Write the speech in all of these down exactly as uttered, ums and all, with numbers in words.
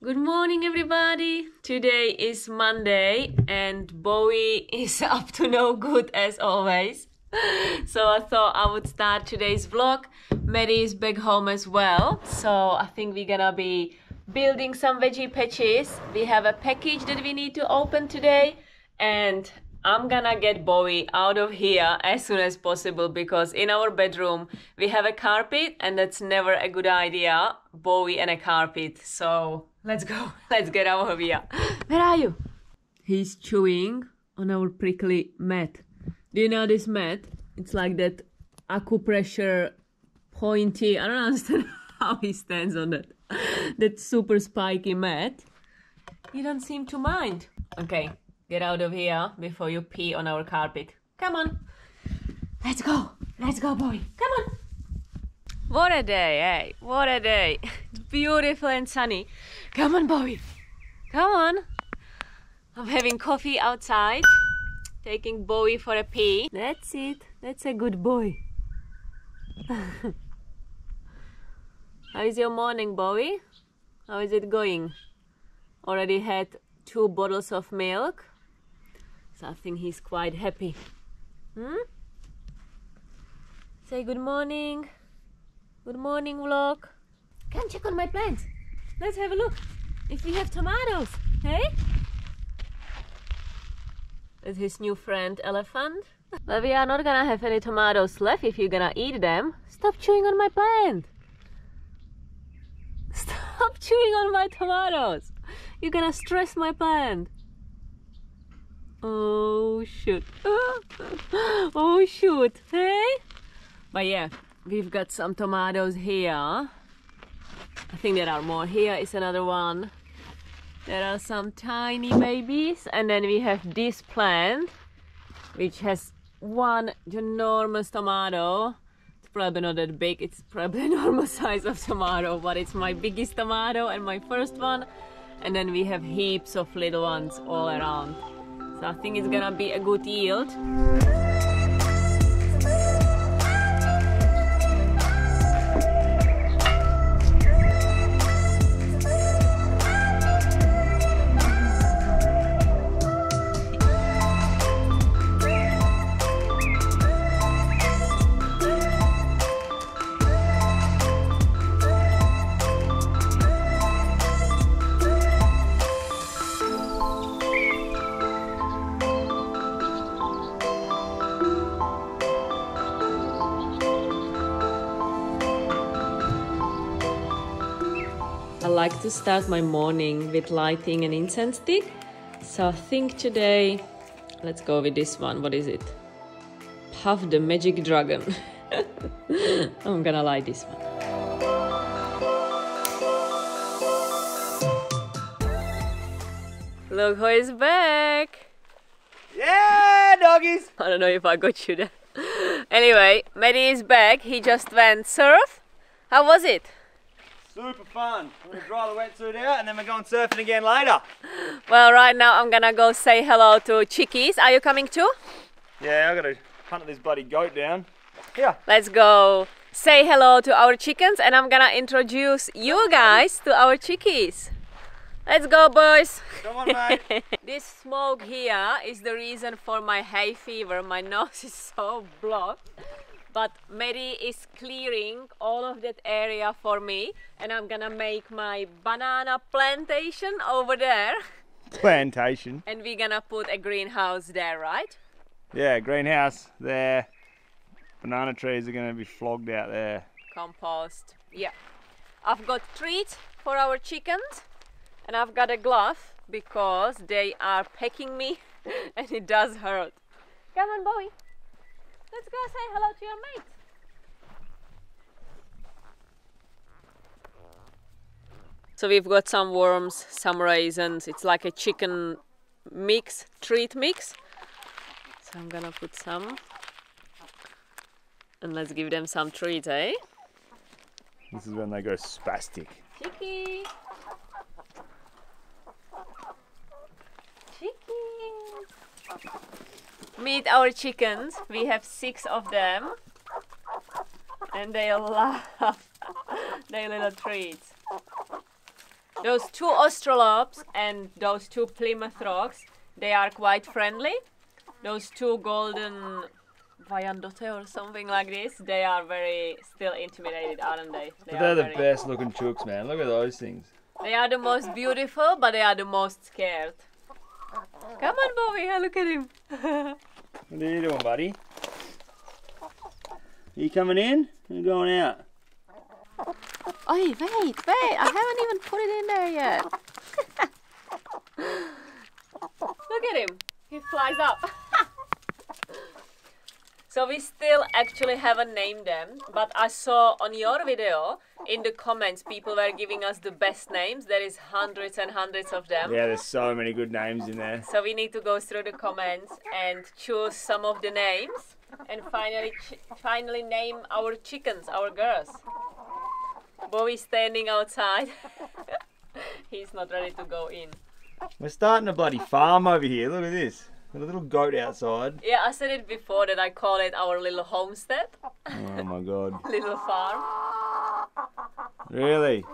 Good morning, everybody. Today is Monday and Bowie is up to no good as always. So I thought I would start today's vlog. Maddie is back home as well. So I think we're gonna be building some veggie patches. We have a package that we need to open today and I'm gonna get Bowie out of here as soon as possible because in our bedroom we have a carpet and that's never a good idea, Bowie and a carpet. So let's go. Let's get out of here. Where are you? He's chewing on our prickly mat. Do you know this mat? It's like that acupressure pointy. I don't understand how he stands on that. That super spiky mat. You don't seem to mind. Okay, get out of here before you pee on our carpet. Come on. Let's go. Let's go, boy. Come on. What a day, eh? What a day. It's beautiful and sunny. Come on, Bowie. Come on. I'm having coffee outside. Taking Bowie for a pee. That's it. That's a good boy. How is your morning, Bowie? How is it going? Already had two bottles of milk. So I think he's quite happy. Hmm? Say good morning. Good morning, vlog. Come check on my plants. Let's have a look if we have tomatoes, hey? That's his new friend, elephant. But we are not gonna have any tomatoes left if you're gonna eat them. Stop chewing on my plant. Stop chewing on my tomatoes. You're gonna stress my plant. Oh, shoot. Oh, shoot, hey? But yeah. We've got some tomatoes here. I think there are more. Here is another one. There are some tiny babies. And then we have this plant, which has one enormous tomato. It's probably not that big. It's probably a normal size of tomato, but it's my biggest tomato and my first one. And then we have heaps of little ones all around. So I think it's gonna be a good yield. I like to start my morning with lighting an incense stick, so I think today let's go with this one. What is it? Puff the Magic Dragon. I'm gonna light this one. Look who is back. Yeah, doggies. I don't know if I got you there. Anyway, Maddie is back. He just went surf. How was it? Super fun. We're going to dry the wetsuit out and then we're going surfing again later. Well, right now I'm going to go say hello to Chickies. Are you coming too? Yeah, I've got to hunt this bloody goat down. Yeah. Let's go say hello to our chickens and I'm going to introduce you guys to our Chickies. Let's go, boys. Come on, mate. This smoke here is the reason for my hay fever. My nose is so blocked. But Mary is clearing all of that area for me and I'm gonna make my banana plantation over there. Plantation. And we're gonna put a greenhouse there, right? Yeah, greenhouse there. Banana trees are gonna be flogged out there. Compost, yeah. I've got treats for our chickens and I've got a glove because they are pecking me and it does hurt. Come on, boy. Let's go say hello to your mate. So we've got some worms, some raisins. It's like a chicken mix, treat mix. So I'm gonna put some. And let's give them some treats, eh? This is when they go spastic. Chicky! Chicky! Meet our chickens. We have six of them and they love their little treats. Those two Australopes and those two Plymouth rocks, they are quite friendly. Those two golden viandote or something like this, they are very still intimidated, aren't they? They but they're the best looking chooks, man. Look at those things. They are the most beautiful, but they are the most scared. Come on, Bowie, look at him. What are you doing, buddy? Are you coming in? You're going out. Oh, wait, wait, I haven't even put it in there yet. Look at him, he flies up. So we still actually haven't named them, but I saw on your video, in the comments, people were giving us the best names. There is hundreds and hundreds of them. Yeah, there's so many good names in there. So we need to go through the comments and choose some of the names and finally, finally name our chickens, our girls. Bowie's standing outside. He's not ready to go in. We're starting a bloody farm over here. Look at this. Got a little goat outside. Yeah, I said it before that I call it our little homestead. Oh my god. Little farm. Really?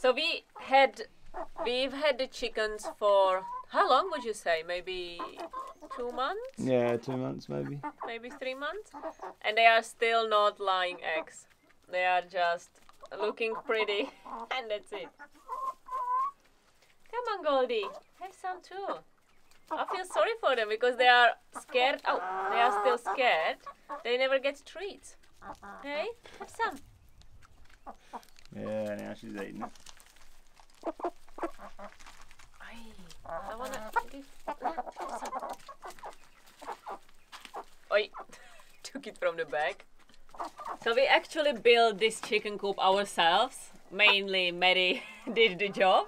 So we had, we've had the chickens for how long would you say? Maybe two months? Yeah, two months maybe. Maybe three months. And they are still not laying eggs. They are just looking pretty and that's it. Come on, Goldie, have some too. I feel sorry for them because they are scared. Oh, they are still scared. They never get treats. Hey, have some. Yeah, now she's eating it. I wanna give some. Oi, took it from the bag. So we actually built this chicken coop ourselves. Mainly Maddie did the job,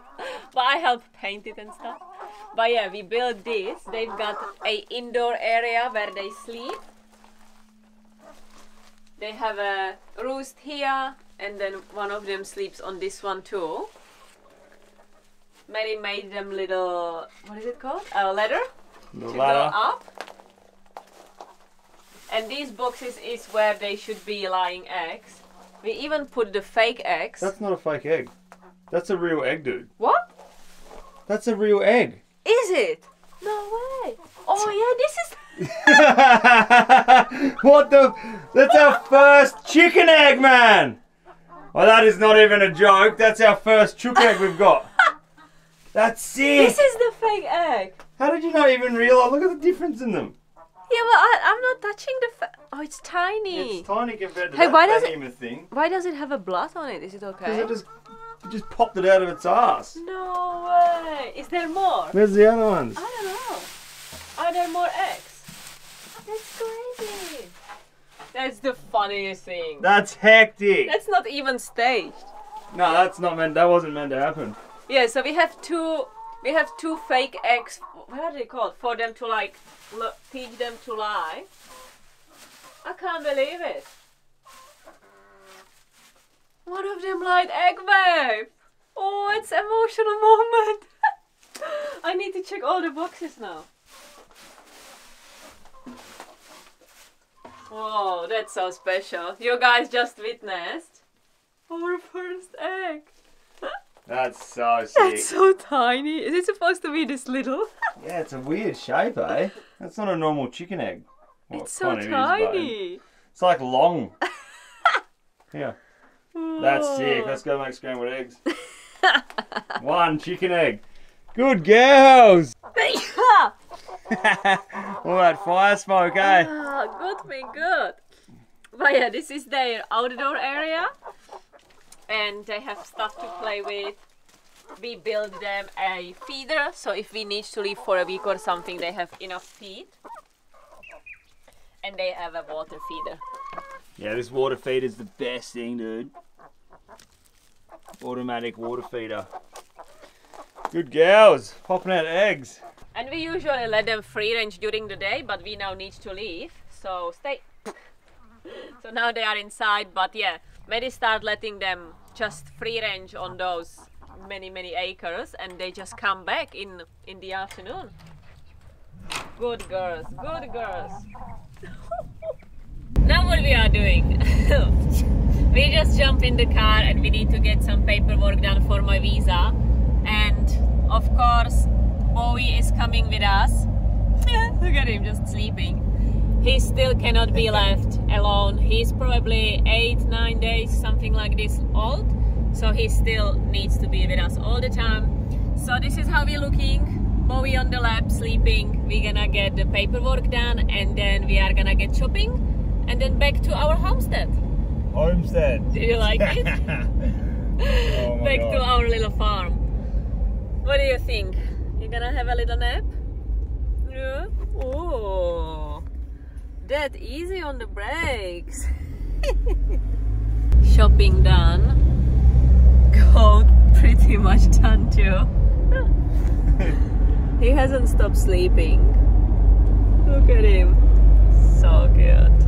but I helped paint it and stuff. But yeah, we built this. They've got an indoor area where they sleep. They have a roost here, and then one of them sleeps on this one too. Maddie made them little, what is it called? A ladder to go up. And these boxes is where they should be laying eggs. We even put the fake eggs. That's not a fake egg. That's a real egg, dude. What? That's a real egg. Is it? No way. Oh yeah, this is... What the... That's our first chicken egg, man. Well, that is not even a joke. That's our first chicken egg we've got. That's sick. This is the fake egg. How did you not even realize? Look at the difference in them. Yeah, but I, I'm not touching the fa oh, it's tiny. It's tiny compared to hey, that why does it, thing. Why does it have a blood on it? Is it okay? Because it just, it just popped it out of its ass. No way. Is there more? Where's the other ones? I don't know. Are there more eggs? That's crazy. That's the funniest thing. That's hectic. That's not even staged. No, that's not meant, that wasn't meant to happen. Yeah, so we have two, we have two fake eggs. What are they called? For them to like... Look, teach them to lie. I can't believe it. One of them lied egg babe. Oh, it's an emotional moment. I need to check all the boxes now. Whoa, that's so special. You guys just witnessed our first egg. That's so sick. That's so tiny. Is it supposed to be this little? Yeah, it's a weird shape, eh? That's not a normal chicken egg. Well, it's so tiny. It is, it's like long. Yeah. Whoa. That's sick. Let's go make scrambled eggs. One chicken egg. Good girls. All that fire smoke, eh? Oh, good me, good. But yeah, this is their outdoor area. And they have stuff to play with. We build them a feeder, so if we need to leave for a week or something, they have enough feed. And they have a water feeder. Yeah, this water feeder is the best thing, dude. Automatic water feeder. Good girls, popping out eggs. And we usually let them free range during the day, but we now need to leave, so stay. So now they are inside, but yeah, Maddie start letting them just free range on those many many acres, and they just come back in in the afternoon. Good girls, good girls. Now what we are doing, We just jumped in the car and we need to get some paperwork done for my visa. And of course, Bowie is coming with us. Look at him, just sleeping. He still cannot be left alone. He's probably eight, nine days, something like this old. So he still needs to be with us all the time. So this is how we're looking. Bowie on the lap, sleeping. We're gonna get the paperwork done and then we are gonna get shopping and then back to our homestead. Homestead. Do you like it? Oh my back God. To our little farm. What do you think? You're gonna have a little nap? Yeah? Oh, that easy on the brakes. Shopping done. Coat pretty much done too. He hasn't stopped sleeping. Look at him. So cute.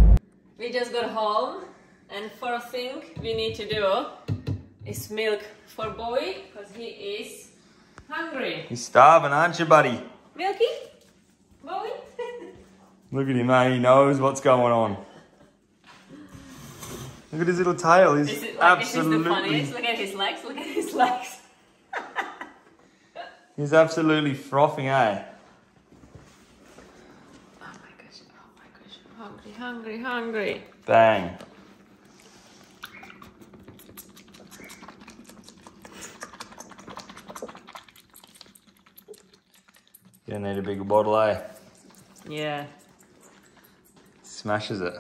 We just got home and first thing we need to do is milk for Bowie because he is hungry. He's starving, aren't you, buddy? Milky? Bowie? Look at him, mate. He knows what's going on. Look at his little tail. He's is it, like, absolutely... This is the funniest. Look at his legs. Look at his legs. He's absolutely frothing, eh? Oh my gosh, oh my gosh, I'm hungry, hungry, hungry. Bang. You're gonna need a bigger bottle, eh? Yeah. Smashes it.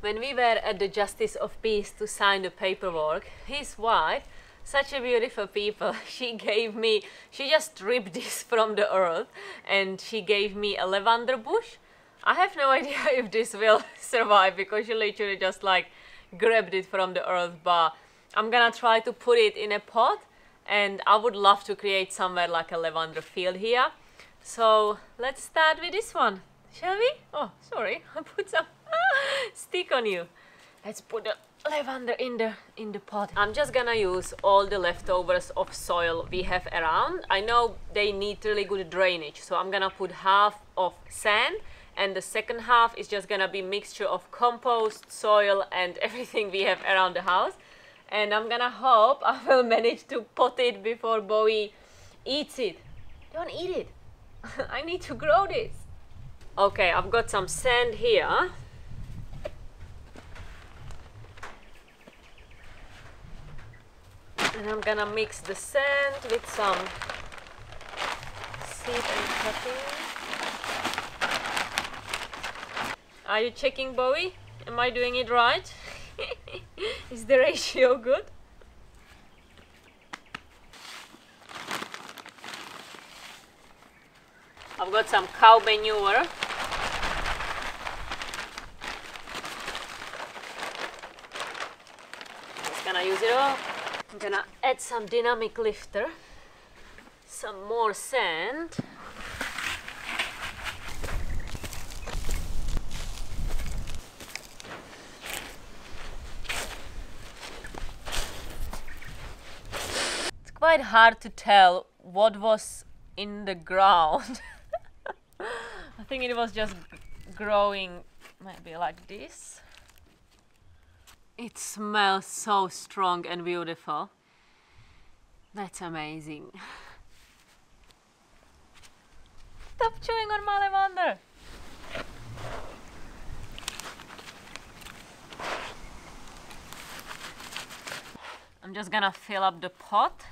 When we were at the Justice of Peace to sign the paperwork, his wife, such a beautiful people, she gave me, she just ripped this from the earth and she gave me a lavender bush. I have no idea if this will survive because she literally just like grabbed it from the earth, but I'm gonna try to put it in a pot and I would love to create somewhere like a lavender field here. So let's start with this one, shall we? Oh, sorry, I put some stick on you. Let's put the lavender in the in the pot. I'm just gonna use all the leftovers of soil we have around. I know they need really good drainage, so I'm gonna put half of sand and the second half is just gonna be mixture of compost, soil and everything we have around the house. And I'm gonna hope I will manage to pot it before Bowie eats it. Don't eat it. I need to grow this. Okay, I've got some sand here. And I'm gonna mix the sand with some seed and cutting. Are you checking, Bowie? Am I doing it right? Is the ratio good? I've got some cow manure. Just gonna use it all. I'm gonna add some dynamic lifter, some more sand. It's quite hard to tell what was in the ground. I think it was just growing maybe like this. It smells so strong and beautiful. That's amazing. Stop chewing on my lavender. I'm just gonna fill up the pot.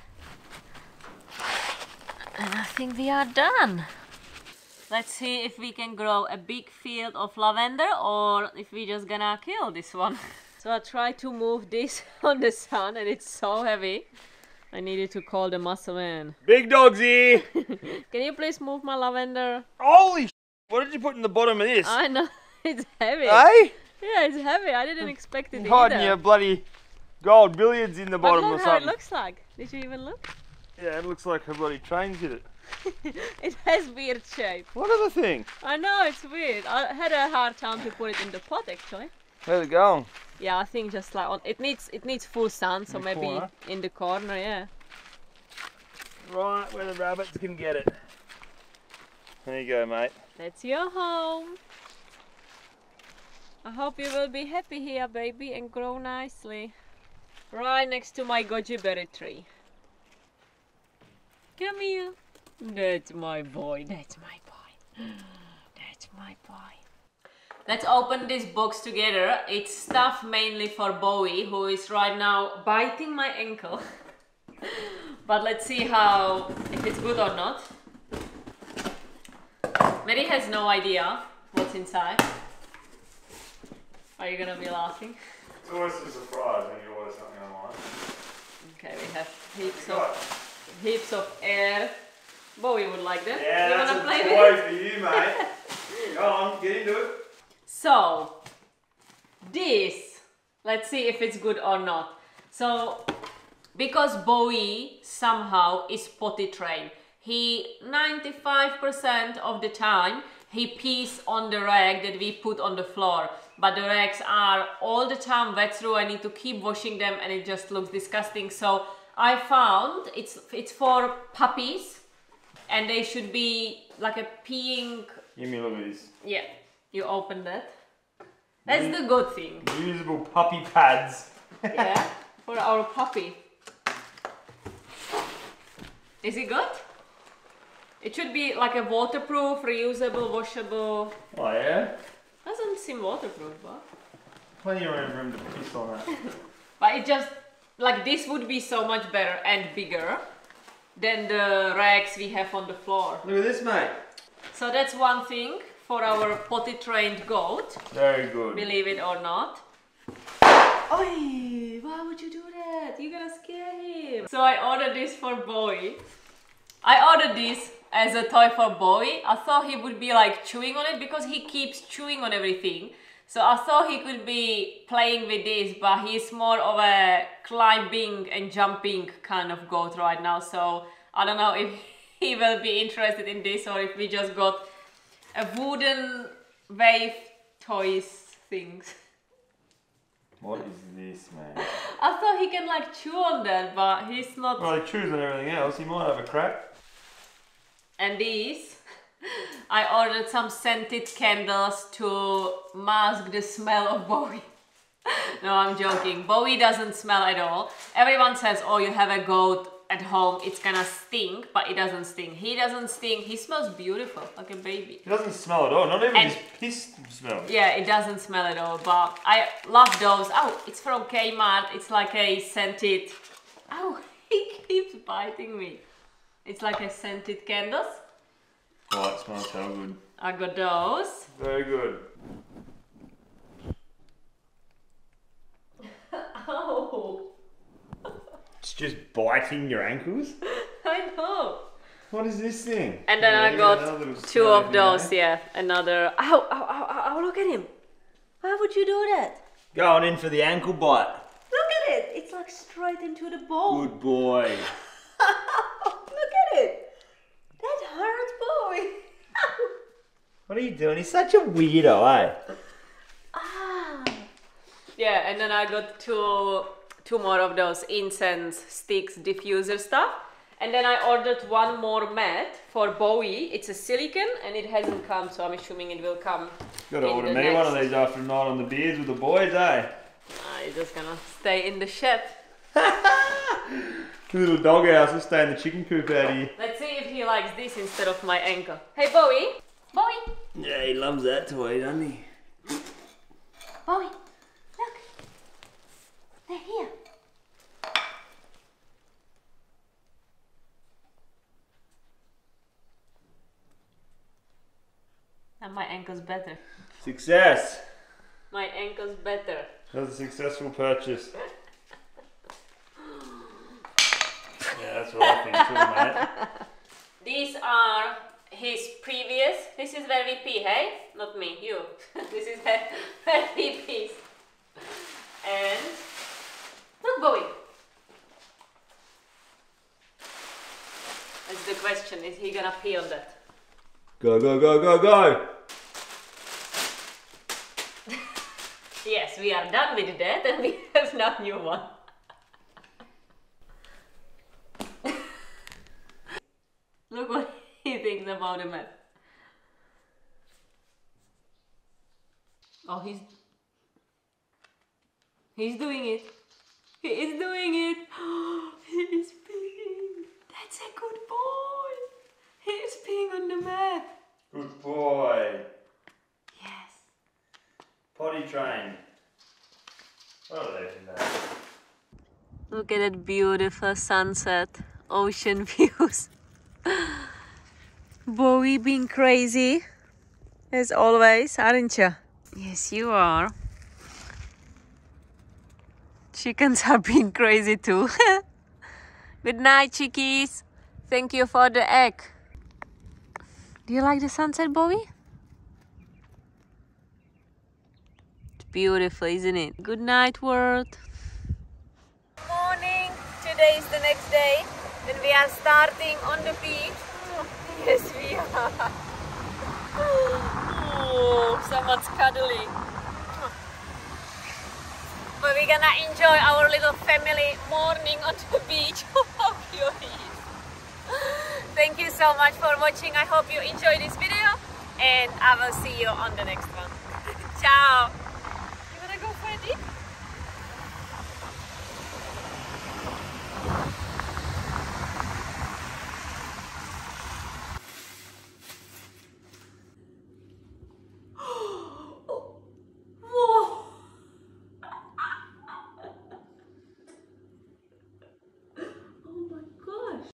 And I think we are done. Let's see if we can grow a big field of lavender or if we're just gonna kill this one. So I tried to move this on the sun and it's so heavy. I needed to call the muscle man. Big dogsy! Can you please move my lavender? Holy sh! What did you put in the bottom of this? I know, it's heavy. Hey? Yeah, it's heavy. I didn't expect it hiding either. Your bloody gold billiards in the bottom or something. I don't know how it looks like. Did you even look? Yeah, it looks like her bloody trains hit it. It has weird shape. What other thing? I know, it's weird. I had a hard time to put it in the pot actually. Where's it going? Yeah, I think just like on, it needs it needs full sun, so maybe corner. in the corner, yeah. Right where the rabbits can get it. There you go, mate. That's your home. I hope you will be happy here, baby, and grow nicely. Right next to my goji berry tree. Come here. That's my boy. That's my boy. That's my boy. Let's open this box together. It's stuff mainly for Bowie, who is right now biting my ankle. But let's see how, if it's good or not. Mary has no idea what's inside. Are you gonna be laughing? It's always a surprise when you order something online. Okay, we have heaps of heaps of air. Bowie would like that. Yeah, you that's wanna play a toy for you, mate. Go on, get into it. So, this, let's see if it's good or not. So, because Bowie somehow is potty trained, he ninety-five percent of the time he pees on the rag that we put on the floor, but the rags are all the time wet through. I need to keep washing them, and it just looks disgusting. So I found it's it's for puppies, and they should be like a peeing. Give me Louise. Yeah. You open that. That's Re the good thing. Reusable puppy pads. Yeah, for our puppy. Is it good? It should be like a waterproof, reusable, washable. Oh yeah? Doesn't seem waterproof, but... plenty of room to piss on that. But it just... like this would be so much better and bigger than the rags we have on the floor. Look at this, mate. So that's one thing. For our potty trained goat. Very good. Believe it or not. Oi, why would you do that? You're gonna scare him. So I ordered this for Bowie. I ordered this as a toy for Bowie. I thought he would be like chewing on it because he keeps chewing on everything. So I thought he could be playing with this, but he's more of a climbing and jumping kind of goat right now. So I don't know if he will be interested in this or if we just got a wooden wave toys things. What is this, man? I thought he can like chew on that, but he's not. Well, he chews on everything else. He might have a crack. And these, I ordered some scented candles to mask the smell of Bowie. No, I'm joking. Bowie doesn't smell at all. Everyone says, "Oh, you have a goat at home, it's gonna stink," but it doesn't stink. He doesn't stink. He smells beautiful, like a baby. He doesn't smell at all, not even and, his piss smells. Yeah, it doesn't smell at all, but I love those. Oh, it's from Kmart. It's like a scented... oh, he keeps biting me. It's like a scented candles. Oh, it smells so good. I got those. Very good. Oh. It's just biting your ankles? I know. What is this thing? And then yeah, I got two of those, there. yeah. Another... ow, ow, ow, ow, look at him. Why would you do that? Going in for the ankle bite. Look at it. It's like straight into the bone. Good boy. Look at it. That hurts, boy. What are you doing? He's such a weirdo, eh? Ah. Yeah, and then I got two... two more of those incense sticks, diffuser stuff. And then I ordered one more mat for Bowie. It's a silicone and it hasn't come, so I'm assuming it will come. Gotta order me one of these after a night on the beers with the boys, eh? Nah, you're just gonna stay in the shed. The little doghouse will stay in the chicken coop out here. Let's see if he likes this instead of my ankle. Hey, Bowie! Bowie! Yeah, he loves that toy, doesn't he? Bowie! They're here. And my ankle's better. Success! My ankle's better. That was a successful purchase. Yeah, that's what I think too, mate. These are his previous. This is where we pee, hey? Not me, you. This is where, where he pees. And... look, Bowie. That's the question. Is he gonna pee on that? Go, go, go, go, go! Yes. yes, we are done with that and we have now new one. Look what he thinks about the map. Oh, he's... He's doing it. He is doing it. He is peeing. That's a good boy. He is peeing on the map. Good boy. Yes. Potty train. What are they doing there? Look at that beautiful sunset. Ocean views. Bowie being crazy as always, aren't you? Yes, you are. Chickens are being crazy too. Good night, chickies. Thank you for the egg. Do you like the sunset, Bowie? It's beautiful, isn't it? Good night, world. Morning. Today is the next day. And we are starting on the beach. Yes, we are. Oh, someone's cuddling. But we're gonna enjoy our little family morning on the beach. Thank you so much for watching. I hope you enjoyed this video and I will see you on the next one. Ciao.